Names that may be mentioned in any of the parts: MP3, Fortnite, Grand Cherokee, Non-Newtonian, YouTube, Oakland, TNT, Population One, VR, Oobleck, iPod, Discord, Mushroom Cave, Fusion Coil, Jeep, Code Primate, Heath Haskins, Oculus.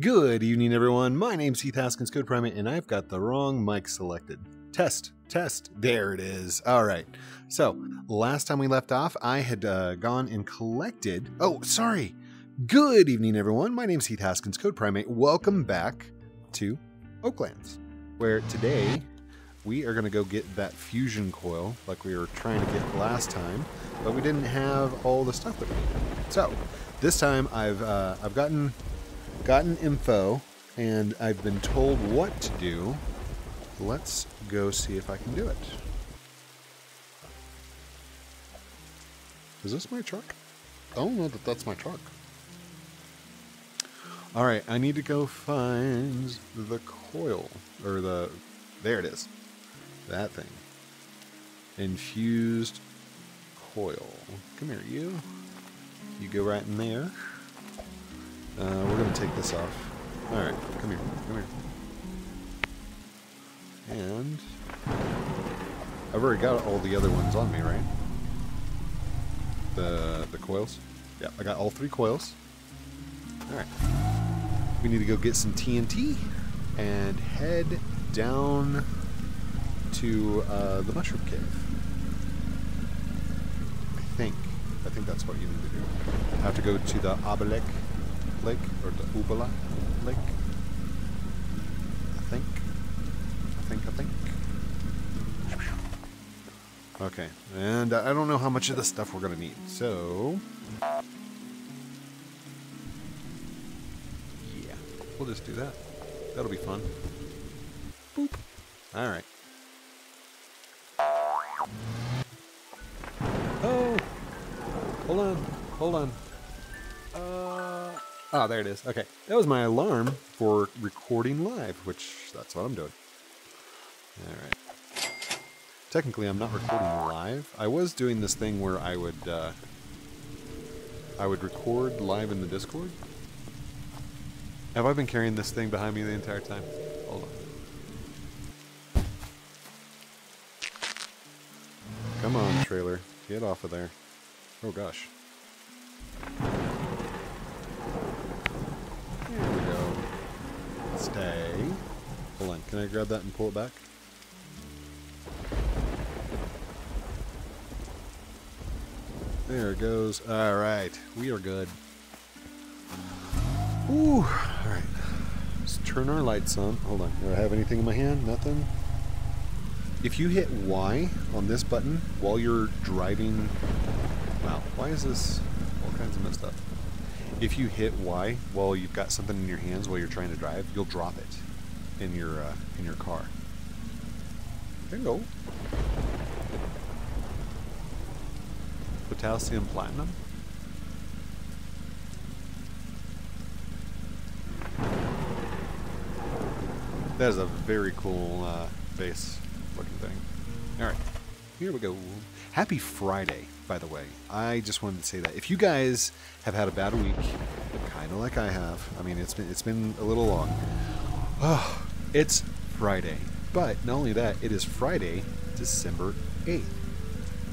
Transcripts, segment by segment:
Good evening, everyone. My name's Heath Haskins, Code Primate, and I've got the wrong mic selected. Test. There it is. All right. So last time we left off, I had gone and collected. Oh, sorry. Good evening, everyone. My name's Heath Haskins, Code Primate. Welcome back to Oakland, where today we are going to go get that fusion coil like we were trying to get last time, but we didn't have all the stuff that we needed. So this time I've gotten info, and I've been told what to do. Let's go see if I can do it. Is this my truck? I don't know that that's my truck. All right, I need to go find the coil, or the, there it is, that thing. Infused coil. Come here, you. You go right in there. We're gonna take this off. All right, come here. And I've already got all the other ones on me, right? The coils. Yeah, I got all three coils. All right. We need to go get some TNT and head down to the Mushroom Cave. I think that's what you need to do. I have to go to the Obelek Lake, or the Ubala Lake. I think. Okay, and I don't know how much of this stuff we're gonna need, so yeah, we'll just do that. That'll be fun. Boop. All right. Oh, hold on. Oh, there it is. Okay, that was my alarm for recording live, which that's what I'm doing. All right. Technically, I'm not recording live. I was doing this thing where I would record live in the Discord. Have I been carrying this thing behind me the entire time? Hold on. Come on, trailer. Get off of there. Oh, gosh. Stay. Hold on, can I grab that and pull it back? There it goes. All right, we are good. Ooh, all right. Let's turn our lights on. Hold on, do I have anything in my hand? Nothing? If you hit Y on this button while you're driving... Wow, why is this all kinds of messed up? If you hit Y while you've got something in your hands while you're trying to drive, you'll drop it in your car. There you go. Potassium platinum. That is a very cool base looking thing. All right, here we go. Happy Friday, by the way. I just wanted to say that. If you guys have had a bad week, kind of like I have, I mean, it's been a little long. Oh, it's Friday. But not only that, it is Friday, December 8th.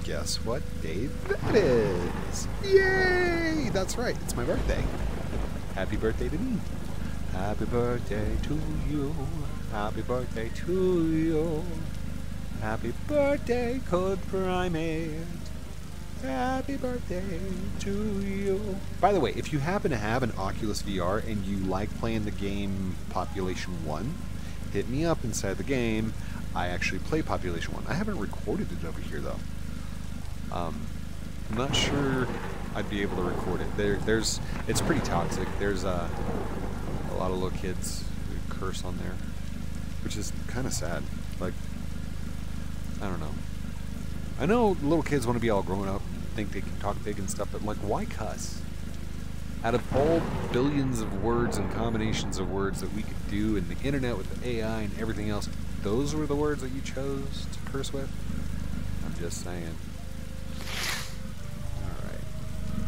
Guess what day that is? Yay! That's right, it's my birthday. Happy birthday to me. Happy birthday to you. Happy birthday to you. Happy birthday, Code Primate. Happy birthday to you. By the way, if you happen to have an Oculus VR and you like playing the game Population One, hit me up inside the game. I actually play Population One. I haven't recorded it over here, though. I'm not sure I'd be able to record it. It's pretty toxic. There's a lot of little kids who curse on there, which is kind of sad. Like, I don't know. I know little kids want to be all grown up and think they can talk big and stuff, but like, why cuss? Out of all billions of words and combinations of words that we could do in the internet with the AI and everything else, those were the words that you chose to curse with? I'm just saying. All right.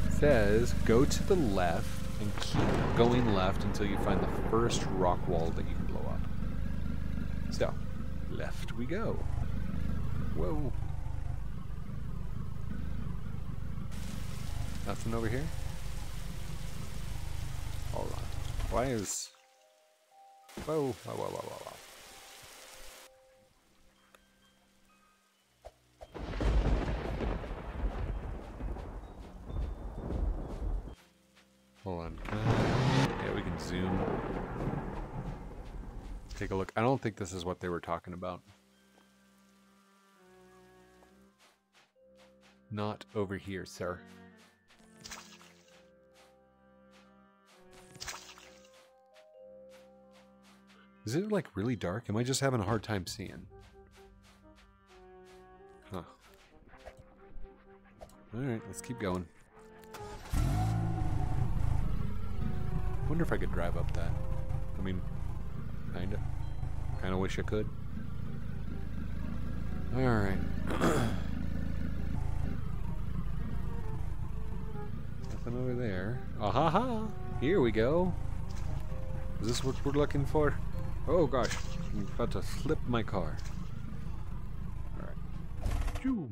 It says, go to the left and keep going left until you find the first rock wall that you can blow up. So, left we go. Whoa. Nothing over here? Hold on. Why is... Whoa, whoa, whoa, whoa, whoa, whoa. Hold on. Yeah, we can zoom. Let's take a look. I don't think this is what they were talking about. Not over here, sir. Is it like really dark? Am I just having a hard time seeing? Huh. Alright, let's keep going. I wonder if I could drive up that. I mean, kinda. Kinda wish I could. Alright. Nothing over there. Aha-ha! Here we go! Is this what we're looking for? Oh gosh, I'm about to slip my car. Alright.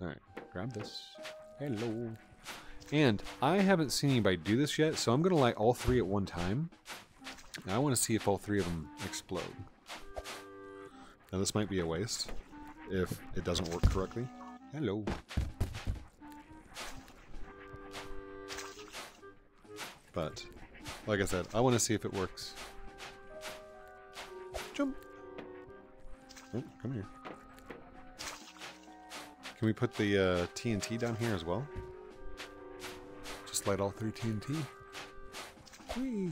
Alright, grab this. Hello. And I haven't seen anybody do this yet, so I'm going to light all three at one time. And I want to see if all three of them explode. Now this might be a waste if it doesn't work correctly. Hello. But, like I said, I want to see if it works. Jump. Oh, come here. Can we put the TNT down here as well? Just light all through TNT. Whee.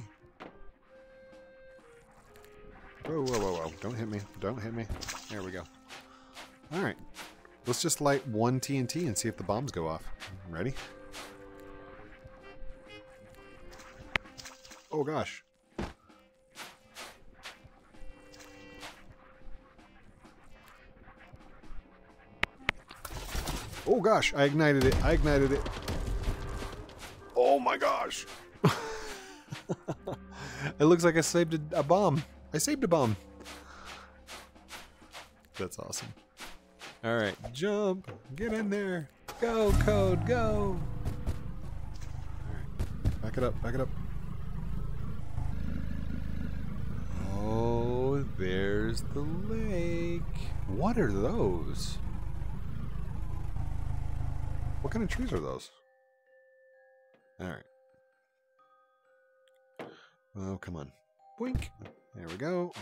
Whoa, whoa, whoa, whoa. Don't hit me. Don't hit me. There we go. Alright. Let's just light one TNT and see if the bombs go off. Ready? Oh gosh. Oh gosh, I ignited it. I ignited it. Oh my gosh. It looks like I saved a bomb. I saved a bomb. That's awesome. All right, jump. Get in there. Go, Code, go. All right. Back it up. Back it up. Oh, there's the lake. What are those? What kind of trees are those? Alright. Oh, come on. Boink. There we go.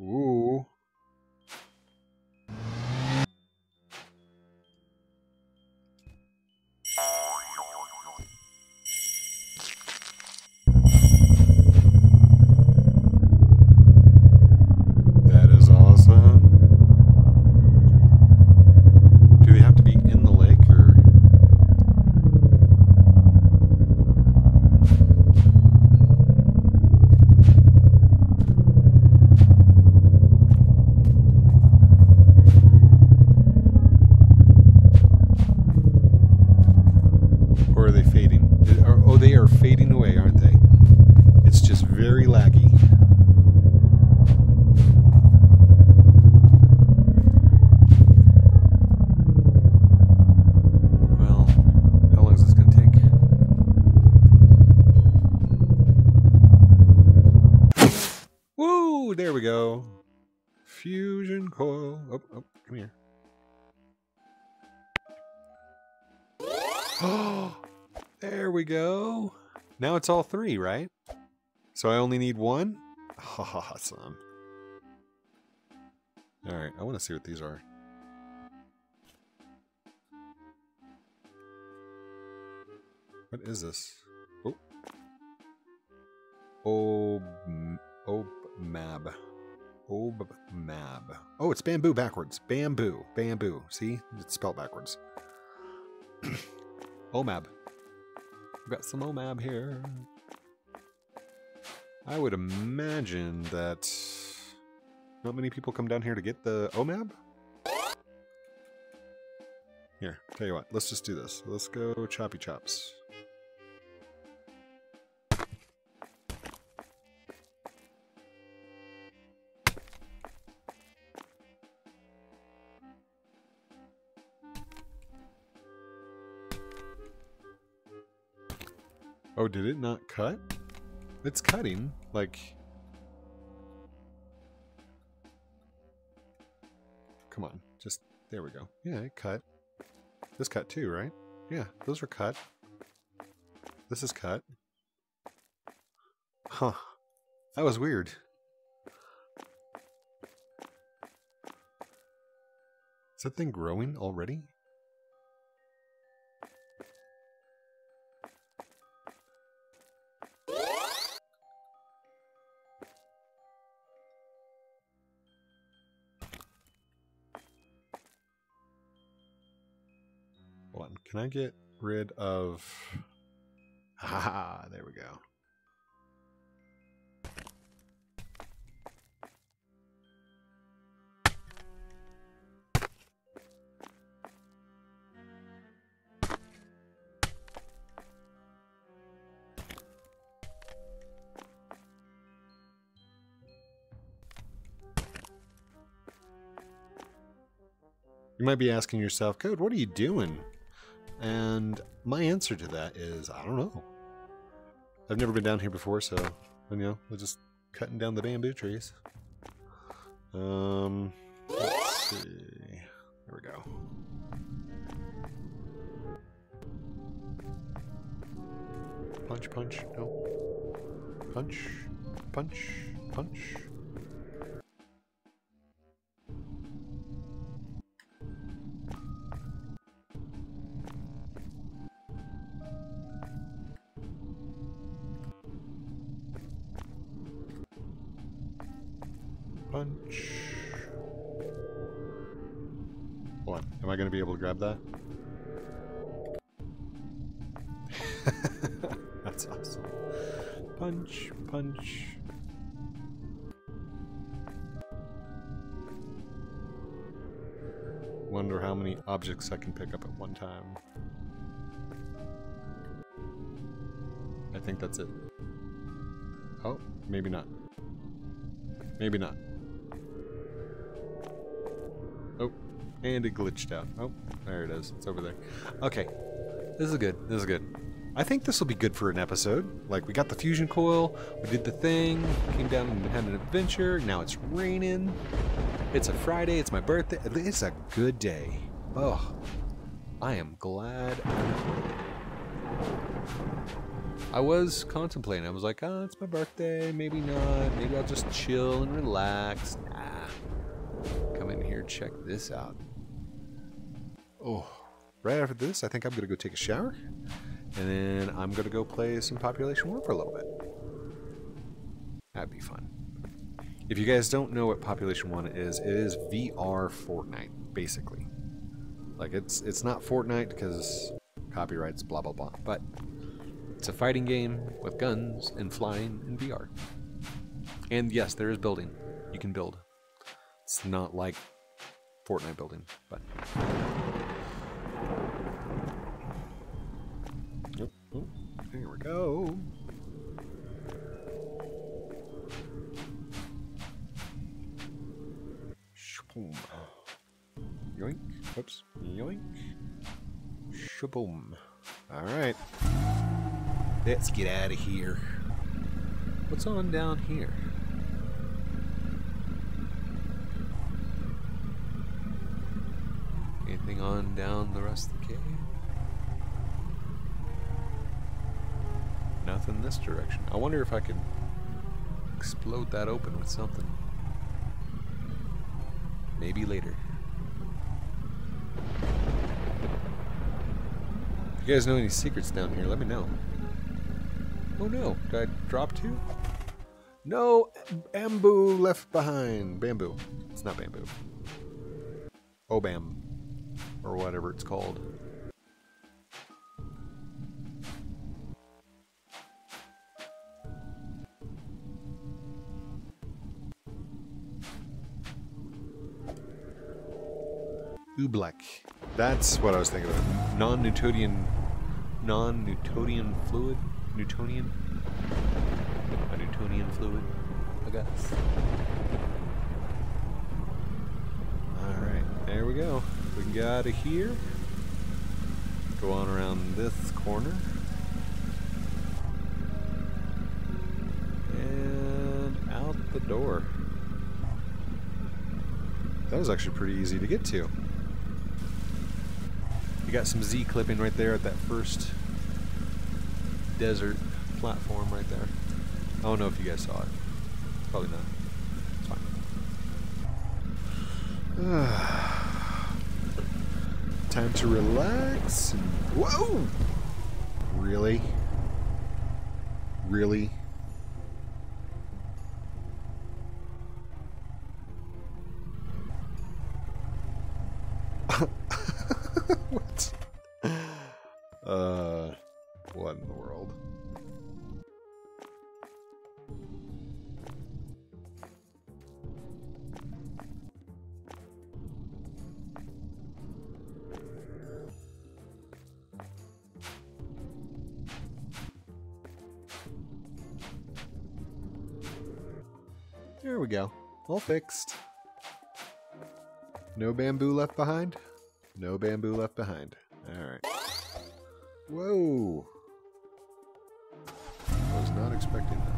Ooh. Fusion coil. Oh, oh, come here. Oh, there we go. Now it's all three, right? So I only need one? Awesome. All right, I want to see what these are. What is this? Oh. Oh, oh, mab. Oh, mab. Oh, it's bamboo backwards. Bamboo. Bamboo. See? It's spelled backwards. OMAB. We've got some OMAB here. I would imagine that not many people come down here to get the OMAB. Here, tell you what. Let's just do this. Let's go choppy chops. Oh, did it not cut? It's cutting, like... Come on, just... There we go. Yeah, it cut. This cut too, right? Yeah, those were cut. This is cut. Huh. That was weird. Is that thing growing already? Hold on, can I get rid of... Ah, there we go. You might be asking yourself, Code, what are you doing? And my answer to that is, I don't know. I've never been down here before, so, you know, we're just cutting down the bamboo trees. Let's see. There we go. Punch, punch, no. Punch, punch, punch. Punch. Hold on. Am I going to be able to grab that? That's awesome. Punch, punch. Wonder how many objects I can pick up at one time. I think that's it. Oh, maybe not. Maybe not. Oh, and it glitched out. Oh, there it is. It's over there. Okay. This is good. This is good. I think this will be good for an episode. Like, we got the fusion coil. We did the thing. Came down and had an adventure. Now it's raining. It's a Friday. It's my birthday. It's a good day. Oh, I am glad. I was contemplating. I was like, oh, it's my birthday. Maybe not. Maybe I'll just chill and relax. Nah. Come in here, check this out. Oh, right after this, I think I'm going to go take a shower. And then I'm going to go play some Population One for a little bit. That'd be fun. If you guys don't know what Population One is, it is VR Fortnite, basically. Like, it's not Fortnite because copyrights, blah, blah, blah. But it's a fighting game with guns and flying in VR. And yes, there is building. You can build. It's not like Fortnite building, but... Yep. Oh, here we go. Shaboom. Yoink. Oops. Yoink. Shaboom. Alright. Let's get out of here. What's on down here? Anything on down the rest of the cave? Nothing this direction. I wonder if I could explode that open with something. Maybe later. If you guys know any secrets down here, let me know. Oh no, did I drop two? No, bamboo left behind. Bamboo. It's not bamboo. Obam. Or whatever it's called. Oobleck. That's what I was thinking of. Non-Newtonian... Non-Newtonian fluid? Newtonian? A Newtonian fluid, I guess. Alright, there we go. We can get out of here. Go on around this corner. that door. That was actually pretty easy to get to. You got some Z clipping right there at that first desert platform right there. I don't know if you guys saw it. Probably not. It's fine. Time to relax. And whoa! Really? Really? What? What in the world? There we go. All fixed. No bamboo left behind? No bamboo left behind. Alright. Whoa! I was not expecting that.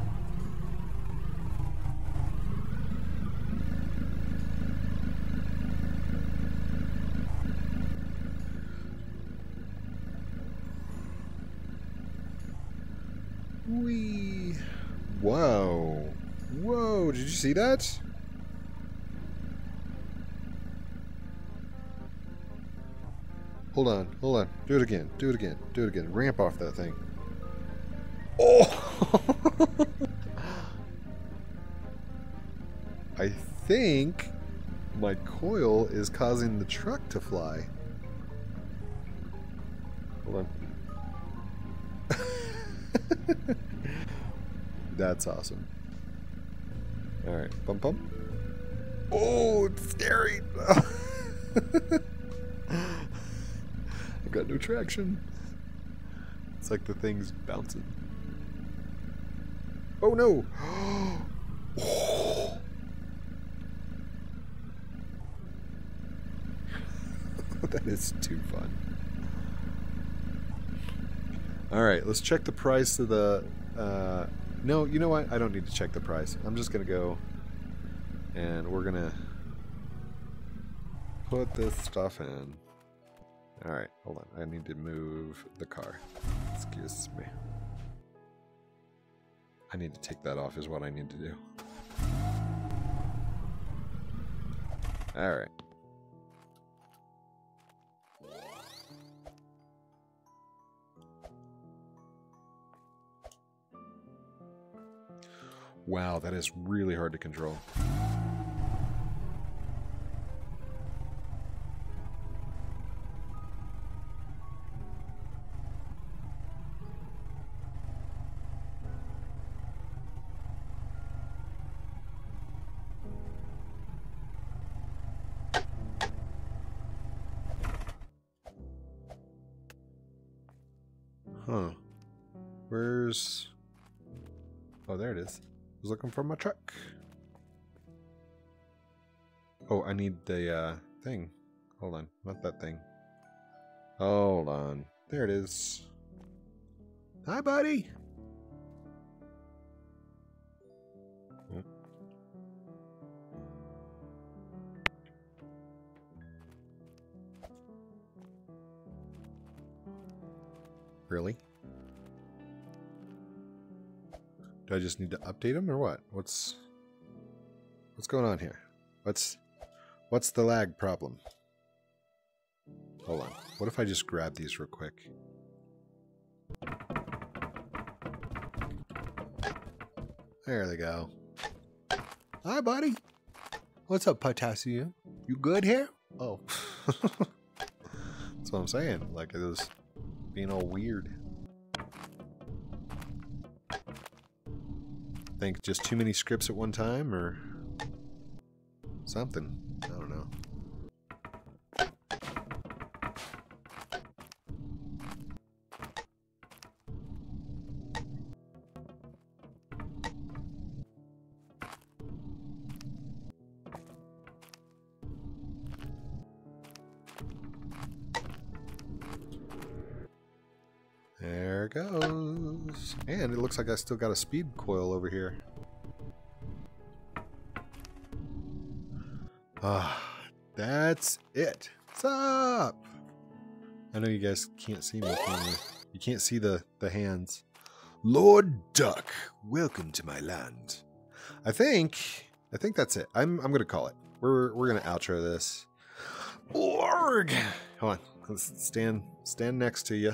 Whee! Whoa! Whoa, did you see that? Hold on, hold on. Do it again, do it again, do it again. Ramp off that thing. Oh! I think my coil is causing the truck to fly. Hold on. That's awesome. Alright, bump bump. Oh, it's scary! I've got no traction. It's like the thing's bouncing. Oh no! Oh. That is too fun. Alright, let's check the price of the... no, you know what? I don't need to check the price. I'm just gonna go and we're gonna put this stuff in. Alright, hold on. I need to move the car. Excuse me. I need to take that off is what I need to do. Alright. Wow, that is really hard to control. Huh. Where's... Oh, there it is. I was looking for my truck. Oh, I need the thing. Hold on. Not that thing. Hold on. There it is. Hi, buddy! Really? Do I just need to update them or what? What's going on here? What's the lag problem? Hold on. What if I just grab these real quick? There they go. Hi, buddy. What's up, Potassium? You good here? Oh. That's what I'm saying. Like it was being all weird. Think just too many scripts at one time or something. I don't know. There it goes. And it looks like I still got a speed coil over here. That's it. What's up? I know you guys can't see me. You can't see the hands. Lord Duck, welcome to my land. I think that's it. I'm gonna call it. We're gonna outro this. Org. Hold on. Let's stand next to you.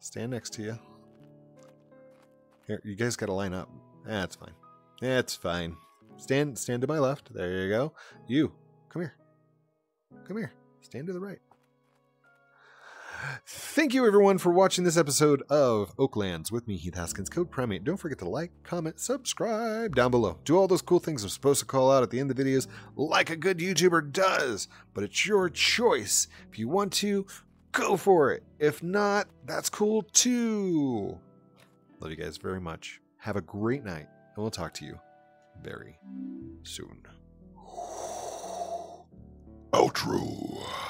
Stand next to you. Here, you guys gotta line up. That's fine. That's fine. Stand to my left. There you go. You come here. Come here. Stand to the right. Thank you everyone for watching this episode of Oaklands with me, Heath Haskins, Code Primate. Don't forget to like, comment, subscribe down below. Do all those cool things I'm supposed to call out at the end of videos like a good YouTuber does, but it's your choice. If you want to, go for it. If not, that's cool too. Love you guys very much. Have a great night, and we'll talk to you very soon. Outro.